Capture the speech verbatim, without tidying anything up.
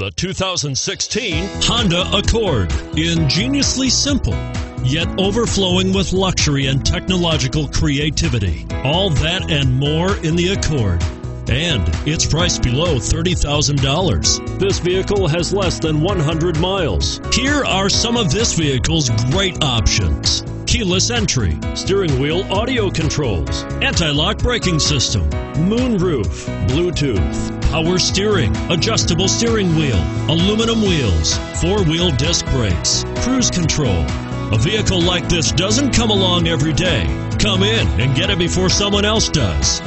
the two thousand sixteen Honda Accord. Ingeniously simple, yet overflowing with luxury and technological creativity. All that and more in the Accord. And it's priced below thirty thousand dollars. This vehicle has less than one hundred miles. Here are some of this vehicle's great options: keyless entry, steering wheel audio controls, anti-lock braking system, moonroof, Bluetooth, power steering, adjustable steering wheel, aluminum wheels, four-wheel disc brakes, cruise control. A vehicle like this doesn't come along every day. Come in and get it before someone else does.